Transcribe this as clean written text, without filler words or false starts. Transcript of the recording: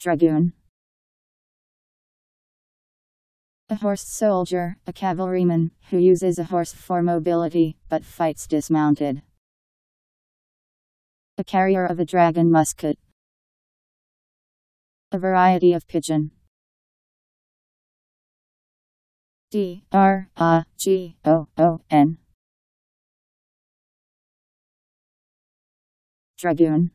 dragoon. A horse soldier, a cavalryman, who uses a horse for mobility, but fights dismounted. A carrier of a dragon musket. A variety of pigeon. D-R-A-G-O-O-N. Dragoon.